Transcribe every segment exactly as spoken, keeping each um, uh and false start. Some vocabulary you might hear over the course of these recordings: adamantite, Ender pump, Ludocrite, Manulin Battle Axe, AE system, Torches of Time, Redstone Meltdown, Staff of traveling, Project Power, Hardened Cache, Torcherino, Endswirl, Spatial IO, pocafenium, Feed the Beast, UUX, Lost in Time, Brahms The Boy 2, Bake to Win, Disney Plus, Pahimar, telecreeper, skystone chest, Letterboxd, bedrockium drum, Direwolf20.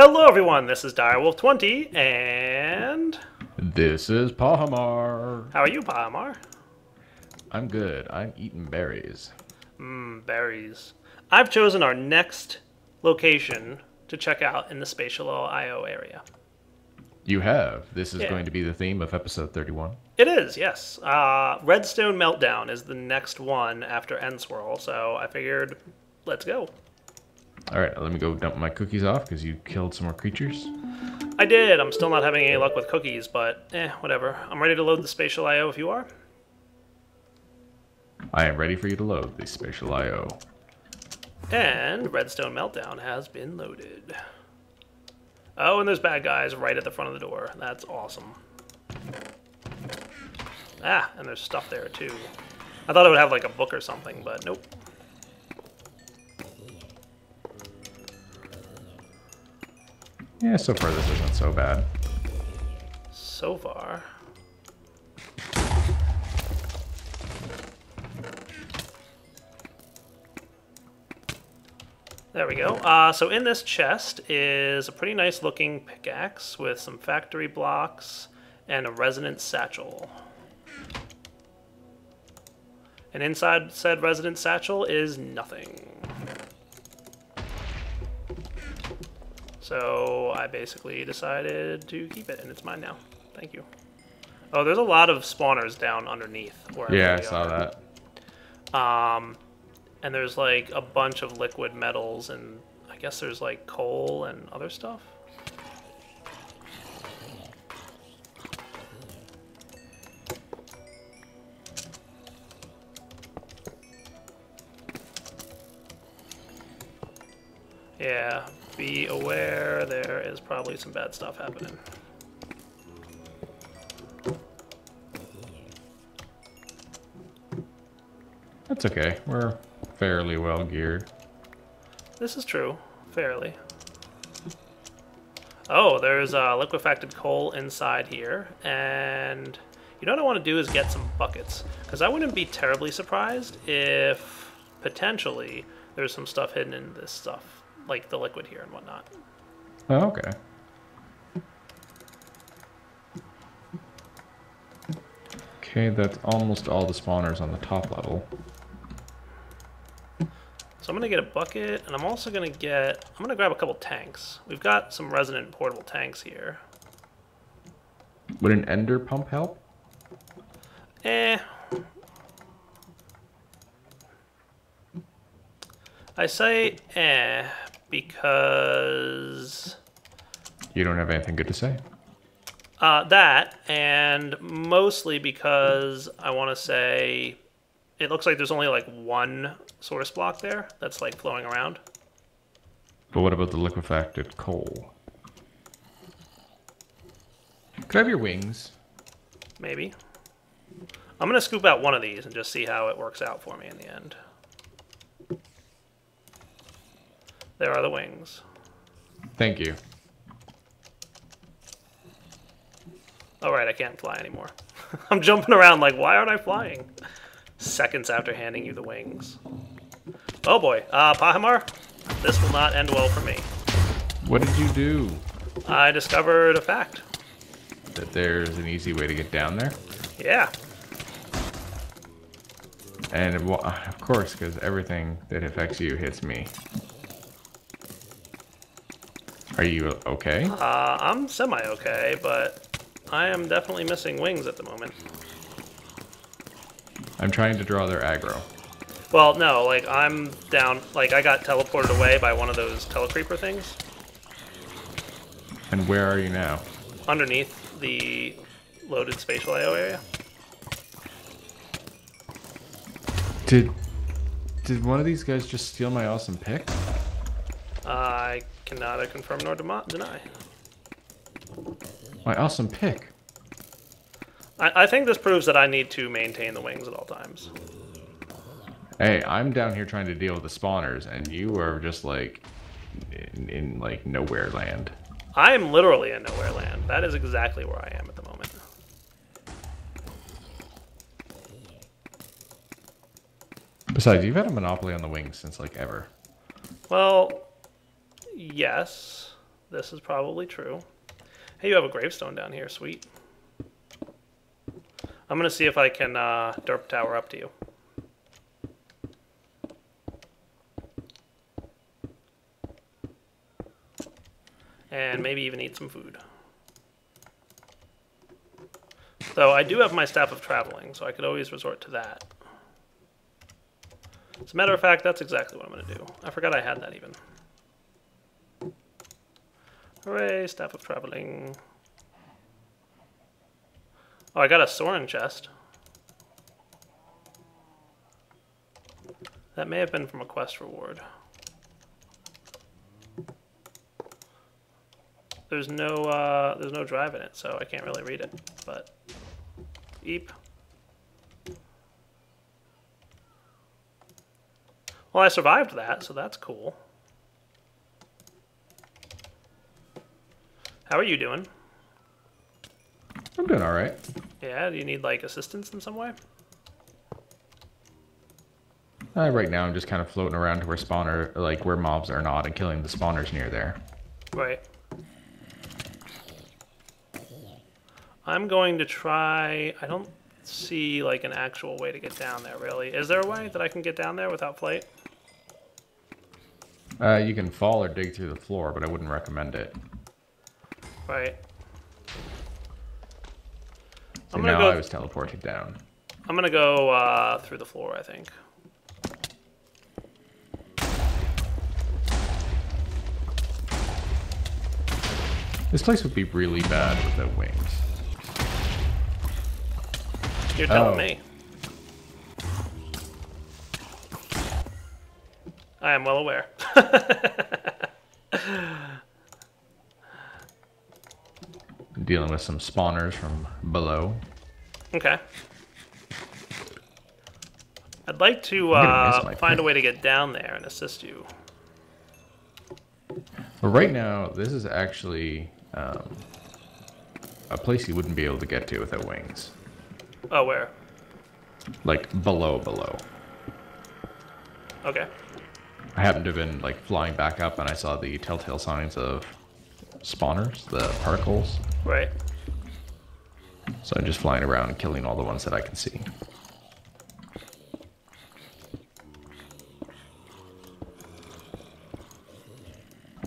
Hello everyone, this is Direwolf twenty, and... This is Pahimar. How are you, Pahimar? I'm good. I'm eating berries. Mmm, berries. I've chosen our next location to check out in the Spatial I O area. You have. This is yeah. going to be the theme of episode thirty-one. It is, yes. Uh, Redstone Meltdown is the next one after Endswirl, so I figured, let's go. All right, let me go dump my cookies off because you killed some more creatures. I did. I'm still not having any luck with cookies, but eh, whatever. I'm ready to load the Spatial I O if you are. I am ready for you to load the Spatial I O. And Redstone Meltdown has been loaded. Oh, and there's bad guys right at the front of the door. That's awesome. Ah, and there's stuff there too. I thought it would have like a book or something, but nope. Yeah, so far this isn't so bad. So far. There we go. Uh, so in this chest is a pretty nice looking pickaxe with some factory blocks and a resonance satchel. And inside said resonance satchel is nothing. So I basically decided to keep it, and it's mine now. Thank you. Oh, there's a lot of spawners down underneath. Yeah, I saw are. that. Um, and there's like a bunch of liquid metals, and I guess there's like coal and other stuff. Yeah. Be aware, there is probably some bad stuff happening. That's okay. We're fairly well geared. This is true. Fairly. Oh, there's uh, liquefacted coal inside here. And you know what I want to do is get some buckets. Because I wouldn't be terribly surprised if potentially there's some stuff hidden in this stuff. Like the liquid here and whatnot. Oh, okay. Okay, that's almost all the spawners on the top level. So I'm gonna get a bucket, and I'm also gonna get, I'm gonna grab a couple tanks. We've got some resonant portable tanks here. Would an ender pump help? Eh. I say eh. Because you don't have anything good to say. Uh, that, and mostly because I want to say it looks like there's only like one source block there that's like flowing around. But what about the liquefacted coal? Could I have your wings? Maybe. I'm gonna scoop out one of these and just see how it works out for me in the end. There are the wings. Thank you. All right, I can't fly anymore. I'm jumping around like, why aren't I flying? Seconds after handing you the wings. Oh boy, uh, Pahimar, this will not end well for me. What did you do? I discovered a fact. That there's an easy way to get down there? Yeah. And well, of course, because everything that affects you hits me. Are you okay? Uh, I'm semi-okay, but I am definitely missing wings at the moment. I'm trying to draw their aggro. Well, no, like, I'm down, like, I got teleported away by one of those telecreeper things. And where are you now? Underneath the loaded Spatial I O area. Did, did one of these guys just steal my awesome pick? I can neither confirm nor deny. My awesome pick. I, I think this proves that I need to maintain the wings at all times. Hey, I'm down here trying to deal with the spawners, and you are just like in, in like nowhere land. I am literally in nowhere land. That is exactly where I am at the moment. Besides, you've had a monopoly on the wings since like ever. Well. Yes, This is probably true. Hey, you have a gravestone down here. Sweet. I'm going to see if I can uh, derp tower up to you. And maybe even eat some food. So I do have my Staff of Traveling, so I could always resort to that. As a matter of fact, that's exactly what I'm going to do. I forgot I had that even. Hooray, Staff of Traveling. Oh, I got a Sorin chest. That may have been from a quest reward. There's no uh, there's no drive in it, so I can't really read it, but eep. Well, I survived that, so that's cool. How are you doing? I'm doing all right. Yeah, do you need like assistance in some way? Uh, right now I'm just kind of floating around to where spawner, like where mobs are not, and killing the spawners near there. Right. I'm going to try, I don't see like an actual way to get down there really. Is there a way that I can get down there without plate? Uh, you can fall or dig through the floor, but I wouldn't recommend it. Right. So I'm gonna now go, I was teleported down. I'm going to go uh, through the floor, I think. This place would be really bad without wings. You're telling oh. me. I am well aware. I'm dealing with some spawners from below. Okay. I'd like to uh, find a way to get down there and assist you. Well, right now, this is actually um, a place you wouldn't be able to get to without wings. Oh, where? Like, below, below. Okay. I happened to have been, like, flying back up, and I saw the telltale signs of spawners, the particles. Right. So I'm just flying around and killing all the ones that I can see.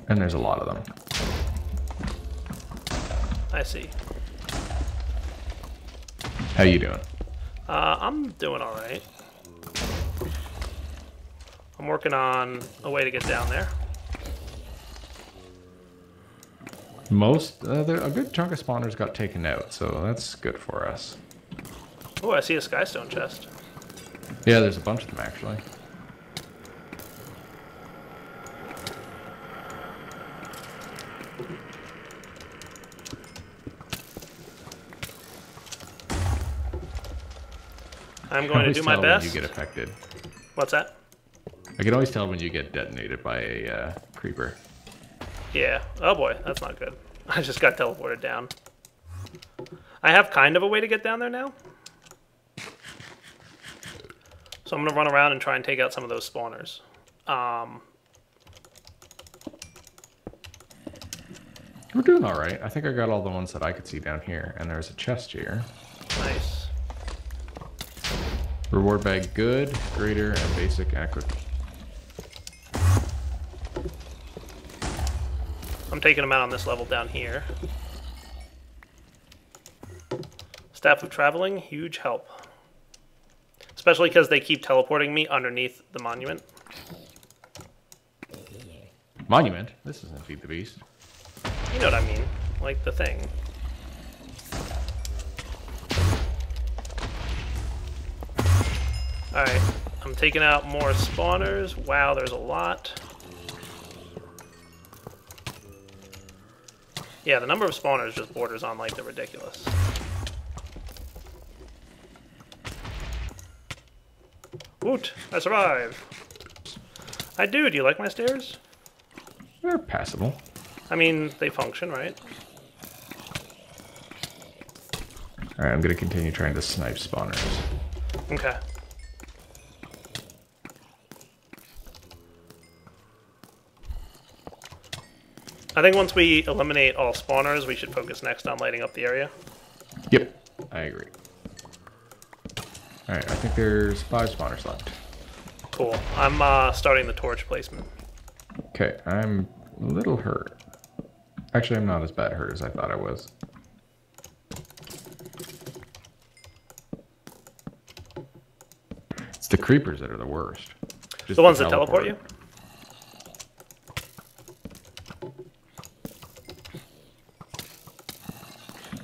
And there's a lot of them. I see. How you doing? Uh, I'm doing all right. I'm working on a way to get down there. Most, uh, there, a good chunk of spawners got taken out, so that's good for us. Oh, I see a skystone chest. Yeah, there's a bunch of them actually. I'm going to do my best. You get affected. What's that? I can always tell when you get detonated by a uh, creeper. Yeah. Oh boy, that's not good. I just got teleported down. I have kind of a way to get down there now. So I'm going to run around and try and take out some of those spawners. Um, We're doing all right. I think I got all the ones that I could see down here. And there's a chest here. Nice. Reward bag good, greater, and basic accurate. I'm taking them out on this level down here. Staff of Traveling, huge help. Especially because they keep teleporting me underneath the monument. Monument? This isn't Feed the Beast. You know what I mean. Like the thing. Alright, I'm taking out more spawners. Wow, there's a lot. Yeah, the number of spawners just borders on like the ridiculous. Woot! I survived! I do, do you like my stairs? They're passable. I mean, they function, right? Alright, I'm gonna continue trying to snipe spawners. Okay. I think once we eliminate all spawners, we should focus next on lighting up the area. Yep, I agree. Alright, I think there's five spawners left. Cool. I'm uh, starting the torch placement. Okay, I'm a little hurt. Actually, I'm not as bad hurt as I thought I was. It's the creepers that are the worst. Just the ones that teleport you?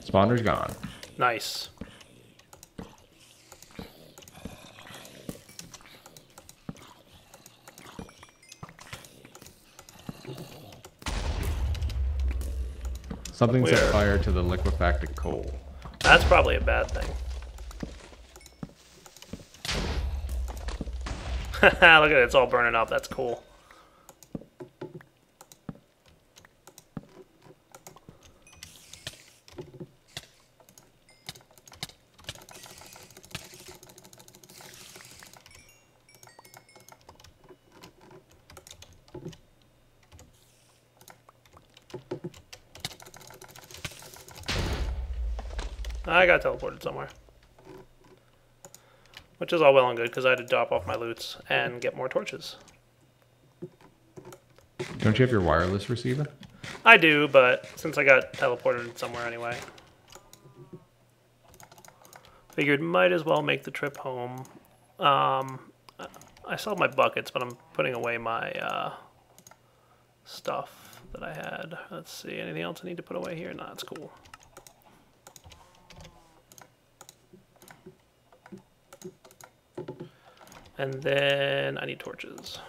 Spawner's gone. Nice. Something set fire to the liquefacted coal. That's probably a bad thing. Look at it, it's all burning up. That's cool. I got teleported somewhere. Which is all well and good, because I had to drop off my loots and get more torches. Don't you have your wireless receiver? I do, but since I got teleported somewhere anyway, figured might as well make the trip home. Um, I sold my buckets, but I'm putting away my uh, stuff that I had. Let's see, anything else I need to put away here? Nah, it's cool. And then I need torches.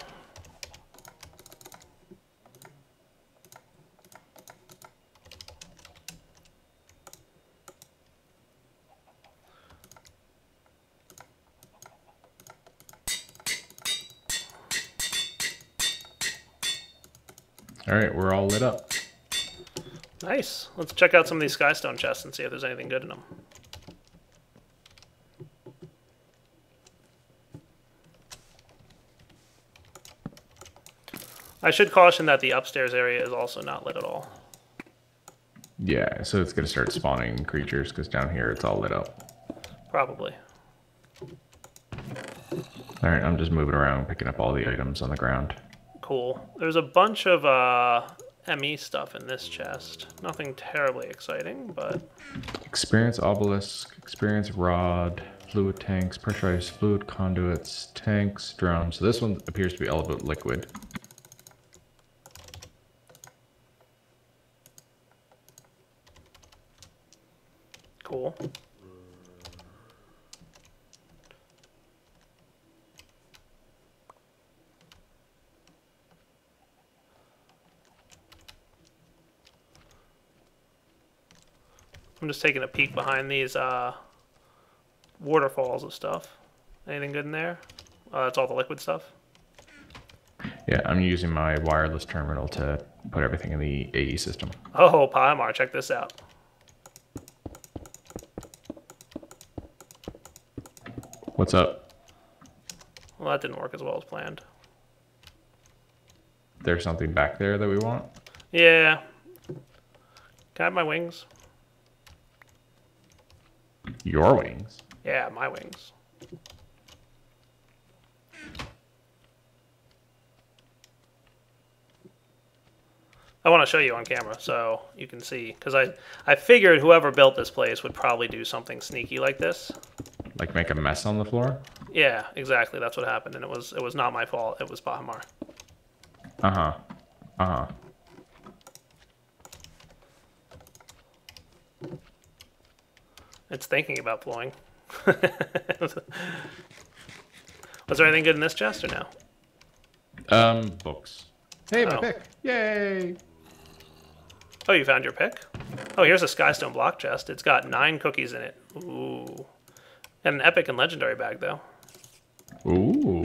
All right, we're all lit up. Nice. Let's check out some of these skystone chests and see if there's anything good in them. I should caution that the upstairs area is also not lit at all. Yeah, so it's going to start spawning creatures because down here it's all lit up. Probably. All right, I'm just moving around, picking up all the items on the ground. Cool. There's a bunch of uh, ME stuff in this chest. Nothing terribly exciting, but... Experience obelisk, experience rod, fluid tanks, pressurized fluid conduits, tanks, drums. So this one appears to be all about liquid. Cool. I'm just taking a peek behind these uh, waterfalls of stuff. Anything good in there? Uh, that's all the liquid stuff? Yeah, I'm using my wireless terminal to put everything in the A E system. Oh, Pahimar, check this out. What's up? Well, that didn't work as well as planned. There's something back there that we want? Yeah. Can I have my wings? Your wings? Yeah, my wings. I want to show you on camera so you can see. Because I, I figured whoever built this place would probably do something sneaky like this. Like make a mess on the floor? Yeah, exactly. That's what happened, and it was it was not my fault. It was Pahimar. Uh huh. Uh huh. It's thinking about blowing. Was there anything good in this chest or no? Um, books. Hey, my oh. pick! Yay! Oh, you found your pick? Oh, here's a skystone block chest. It's got nine cookies in it. Ooh. And an epic and legendary bag, though. Ooh.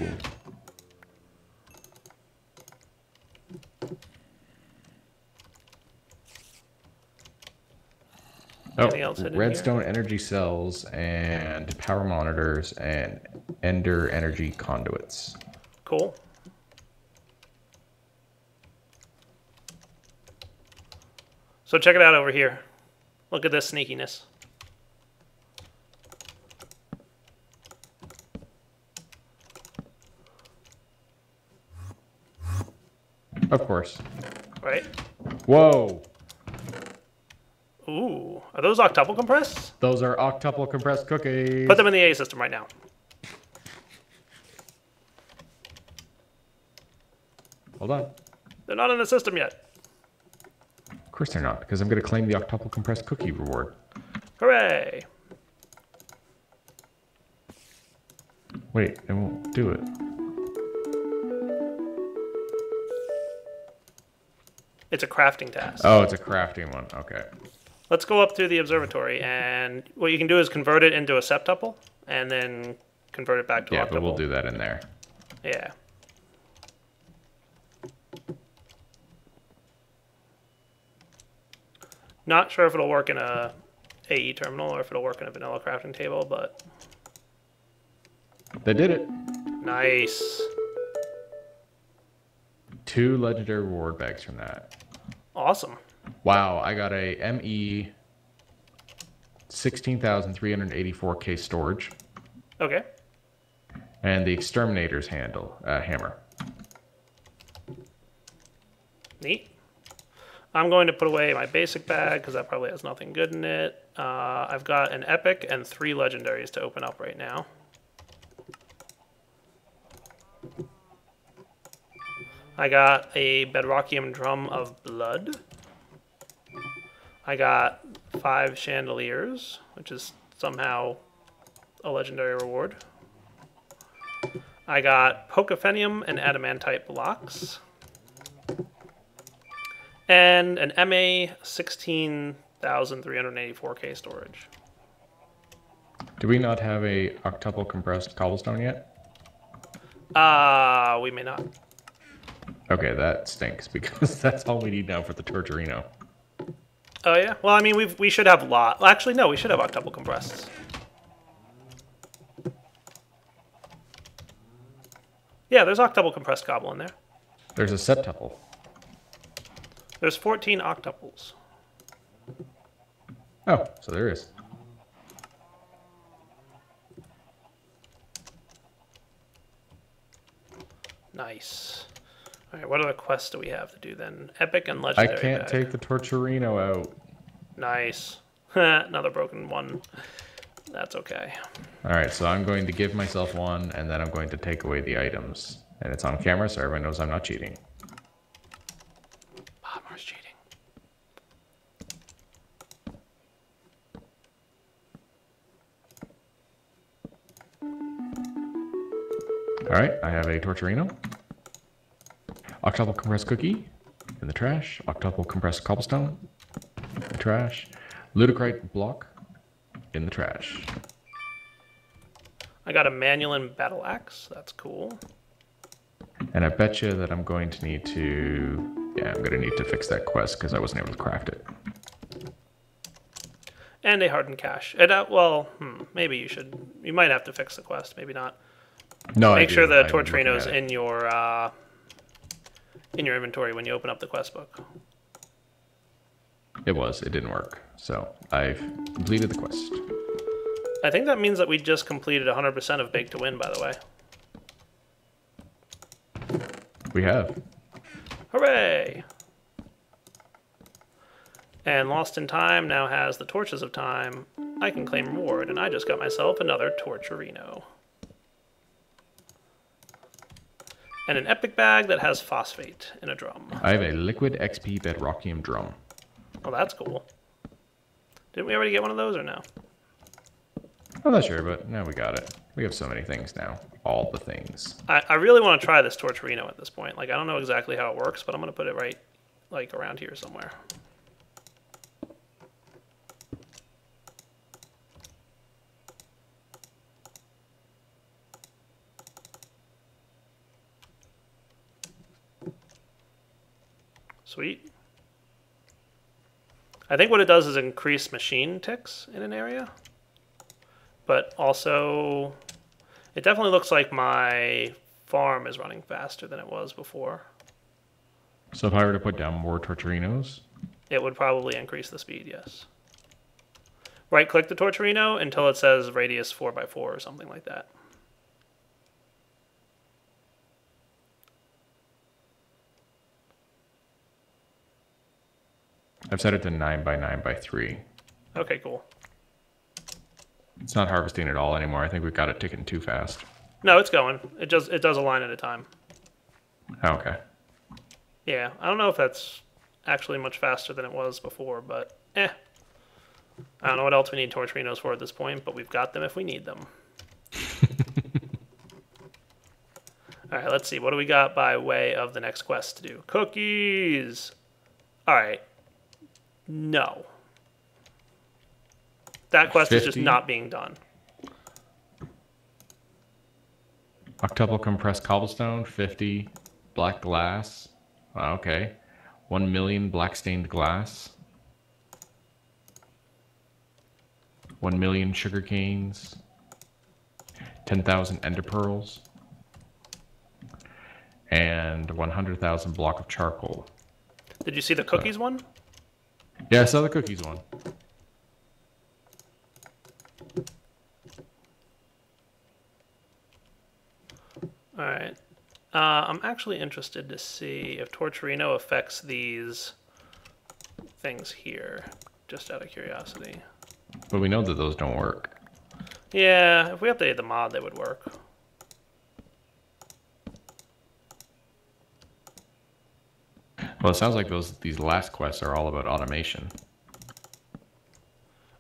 Anything oh, else redstone here? Energy cells and power monitors and ender energy conduits. Cool. So check it out over here. Look at this sneakiness. Of course. Right? Whoa. Ooh. Are those octuple compressed? Those are octuple compressed cookies. Put them in the A E system right now. Hold on. They're not in the system yet. Of course they're not, because I'm going to claim the octuple compressed cookie reward. Hooray. Wait, it won't do it. It's a crafting task. Oh, it's a crafting one. Okay. Let's go up to the observatory, and what you can do is convert it into a septuple, and then convert it back to yeah, octuple. Yeah, but we'll do that in there. Yeah. Not sure if it'll work in a A E terminal or if it'll work in a vanilla crafting table, but... They did it. Nice. Two legendary reward bags from that. Awesome. Wow, I got a M E sixteen thousand three hundred eighty-four K storage. Okay. And the exterminator's handle uh, hammer. Neat. I'm going to put away my basic bag because that probably has nothing good in it. Uh, I've got an epic and three legendaries to open up right now. I got a bedrockium drum of blood. I got five chandeliers, which is somehow a legendary reward. I got pocafenium and adamantite blocks. And an M A sixteen thousand three hundred eighty-four K storage. Do we not have a octuple compressed cobblestone yet? Uh, we may not. Okay, that stinks because that's all we need now for the Torcherino. Oh yeah. Well, I mean, we we should have lot. Well, actually, no, we should have octuple compressed. Yeah, there's octuple compressed cobble in there. There's a septuple. There's fourteen octuples. Oh, so there is. Nice. All right, what other quests do we have to do then? Epic and legendary. I can't bag. Take the Torcherino out. Nice. Another broken one. That's okay. All right, so I'm going to give myself one, and then I'm going to take away the items. And it's on camera, so everyone knows I'm not cheating. Pahimar's cheating. All right, I have a Torcherino. Octuple compressed cookie in the trash. Octuple compressed cobblestone in the trash. Ludocrite block in the trash. I got a Manulin Battle Axe. That's cool. And I bet you that I'm going to need to... Yeah, I'm going to need to fix that quest because I wasn't able to craft it. And a Hardened Cache. And, uh, well, hmm, maybe you should... You might have to fix the quest. Maybe not. No, Make I sure do. the Torcherino's in your... Uh, in your inventory when you open up the quest book. It was. It didn't work. So I've completed the quest. I think that means that we just completed one hundred percent of Bake to Win, by the way. We have. Hooray! And Lost in Time now has the Torches of Time. I can claim reward, and I just got myself another Torcherino. And an epic bag that has phosphate in a drum. I have a liquid X P bedrockium drum. Oh, that's cool. Didn't we already get one of those or no? I'm not sure, but now we got it. We have so many things now. All the things. I, I really want to try this Torcherino at this point. Like, I don't know exactly how it works, but I'm going to put it right, like, around here somewhere. Sweet. I think what it does is increase machine ticks in an area. But also, it definitely looks like my farm is running faster than it was before. So if I were to put down more Torcherinos? it would probably increase the speed, yes. Right-click the Torcherino until it says radius four by four or something like that. I've set it to nine by nine by three. Okay, cool. It's not harvesting at all anymore. I think we've got it ticking too fast. No, it's going. It just it does a line at a time. Okay. Yeah, I don't know if that's actually much faster than it was before, but eh. I don't know what else we need Torcherinos for at this point, but we've got them if we need them. All right, let's see. What do we got by way of the next quest to do? Cookies! All right. No. That quest fifty. Is just not being done. Octuple compressed cobblestone, fifty black glass. Oh, okay. One million black stained glass. One million sugar canes. Ten thousand ender pearls. And one hundred thousand block of charcoal. Did you see the cookies so. one? Yeah, I saw the cookies one. All right. Uh, I'm actually interested to see if Torcherino affects these things here, just out of curiosity. But we know that those don't work. Yeah, if we updated the mod, they would work. Well, it sounds like those these last quests are all about automation.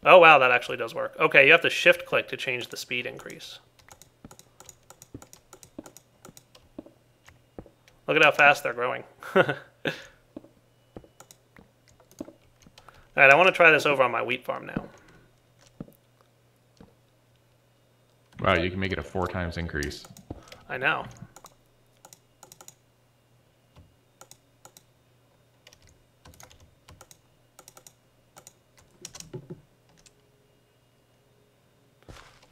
Oh, wow, that actually does work. Okay, you have to shift-click to change the speed increase. Look at how fast they're growing. All right, I want to try this over on my wheat farm now. Wow, you can make it a four times increase. I know.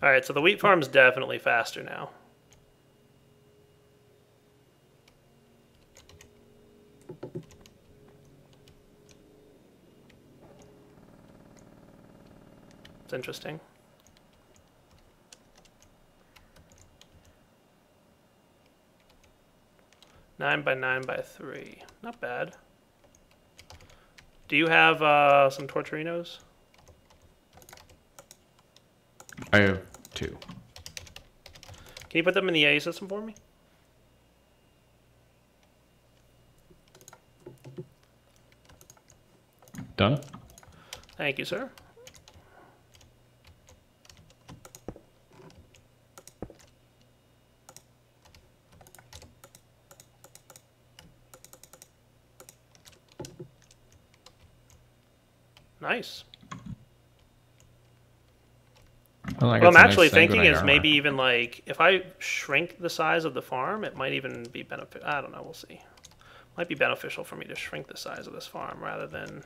All right, so the wheat farm's definitely faster now. It's interesting. Nine by nine by three, not bad. Do you have uh, some Torcherinos? I have two. Can you put them in the A E system for me? Done. Thank you, sir. Nice. Well, what I'm actually nice thinking is maybe even like if I shrink the size of the farm, it might even be benefit. I don't know. We'll see. It might be beneficial for me to shrink the size of this farm rather than.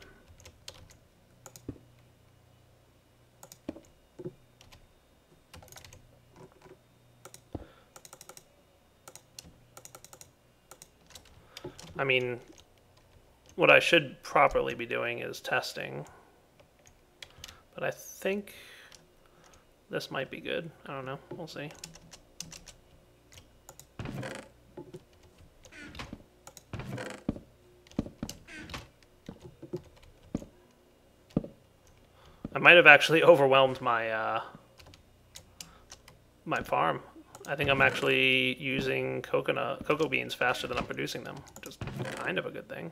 I mean, what I should properly be doing is testing. But I think this might be good. I don't know. We'll see. I might have actually overwhelmed my uh, my farm. I think I'm actually using coconut cocoa beans faster than I'm producing them, which is kind of a good thing.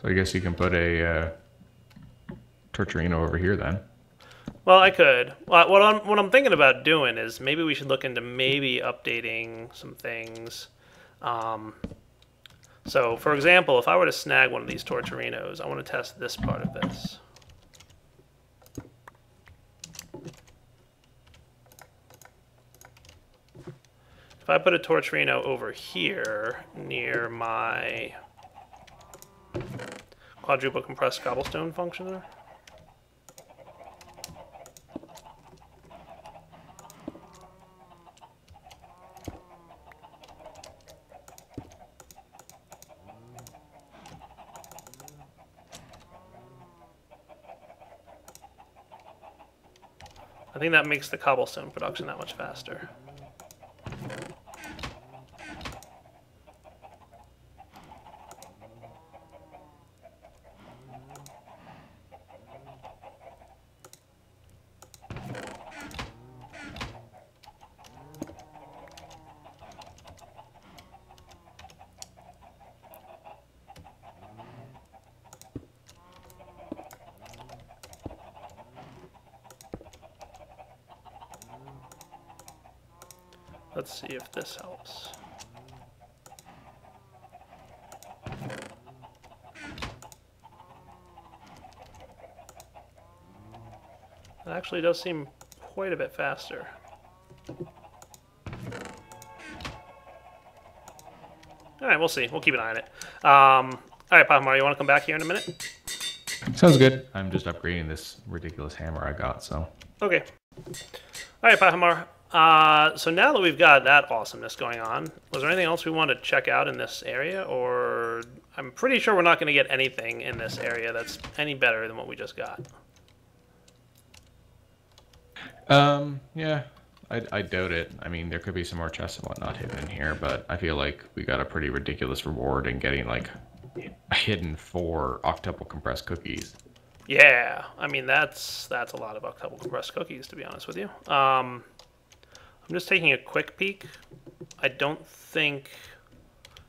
So I guess you can put a uh... Torcherino over here then. Well, I could. Well, what I'm what I'm thinking about doing is maybe we should look into maybe updating some things. Um, so, for example, if I were to snag one of these Torcherinos, I want to test this part of this. If I put a Torcherino over here near my quadruple compressed cobblestone function. I think that makes the cobblestone production that much faster. Let's see if this helps. It actually does seem quite a bit faster. Alright, we'll see. We'll keep an eye on it. Um, Alright, Pahimar, you want to come back here in a minute? Sounds good. I'm just upgrading this ridiculous hammer I got, so. Okay. Alright, Pahimar. Uh, so now that we've got that awesomeness going on, was there anything else we want to check out in this area? Or I'm pretty sure we're not going to get anything in this area that's any better than what we just got. Um, yeah, I, I doubt it. I mean, there could be some more chests and whatnot hidden in here, but I feel like we got a pretty ridiculous reward in getting like a hidden four octuple compressed cookies. Yeah, I mean that's that's a lot of octuple compressed cookies, to be honest with you. Um. I'm just taking a quick peek. I don't think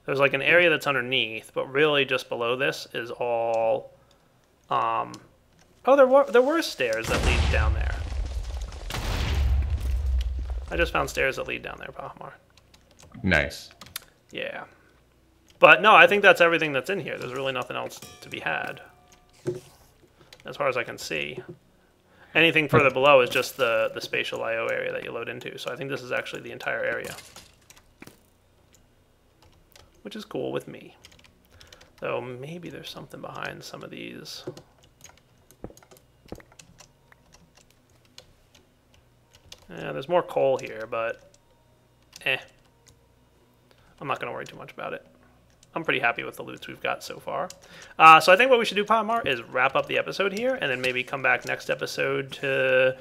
there's like an area that's underneath, but really just below this is all. Um, oh, there were there were stairs that lead down there. I just found stairs that lead down there, Pahimar. Nice. Yeah, but no, I think that's everything that's in here. There's really nothing else to be had, as far as I can see. Anything further below is just the, the spatial I O area that you load into. So I think this is actually the entire area, which is cool with me. Though maybe there's something behind some of these. Yeah, there's more coal here, but eh. I'm not going to worry too much about it. I'm pretty happy with the loots we've got so far. Uh, so I think what we should do, Pahimar, is wrap up the episode here and then maybe come back next episode to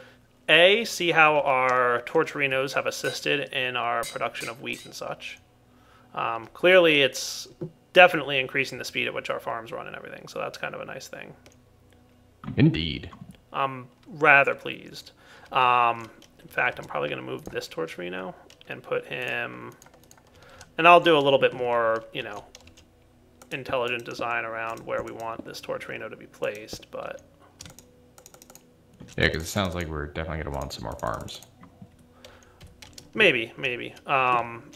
A, see how our Torcherinos have assisted in our production of wheat and such. Um, clearly, it's definitely increasing the speed at which our farms run and everything, so that's kind of a nice thing. Indeed. I'm rather pleased. Um, in fact, I'm probably going to move this Torcherino and put him... And I'll do a little bit more, you know, intelligent design around where we want this Torcherino to be placed, but yeah, because it sounds like we're definitely going to want some more farms. Maybe, maybe, um,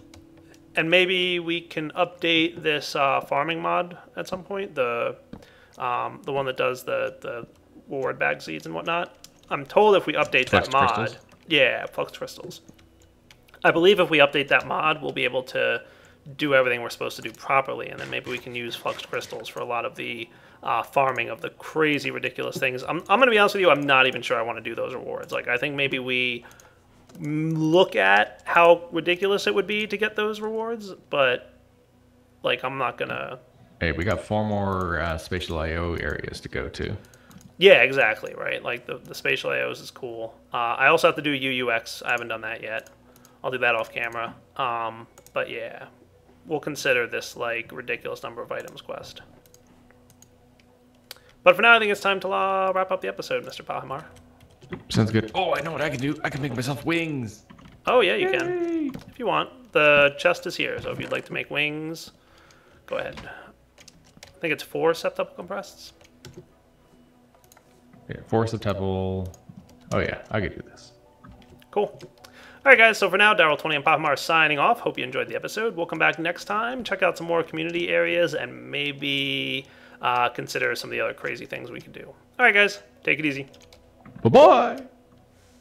and maybe we can update this uh, farming mod at some point. The um, the one that does the the ward bag seeds and whatnot. I'm told if we update Flux that mod, crystals? yeah, flux crystals. I believe if we update that mod, we'll be able to do everything we're supposed to do properly, and then maybe we can use flux crystals for a lot of the uh, farming of the crazy, ridiculous things. I'm, I'm going to be honest with you, I'm not even sure I want to do those rewards. Like, I think maybe we look at how ridiculous it would be to get those rewards, but, like, I'm not going to... Hey, we got four more uh, spatial I O areas to go to. Yeah, exactly, right? Like, the, the spatial I Os is cool. Uh, I also have to do U U X. I haven't done that yet. I'll do that off camera, um, but yeah, we'll consider this like ridiculous number of items quest. But for now, I think it's time to uh, wrap up the episode, Mister Pahimar. Sounds good. Oh, I know what I can do. I can make myself wings. Oh yeah, you Yay. can if you want. The chest is here, so if you'd like to make wings, go ahead. I think it's four septuple compressed. Yeah, four septuple. Oh yeah, I could do this. Cool. Alright guys, so for now, Direwolf twenty and Pahimar signing off. Hope you enjoyed the episode. We'll come back next time, check out some more community areas, and maybe uh, consider some of the other crazy things we can do. Alright guys, take it easy. Bye-bye!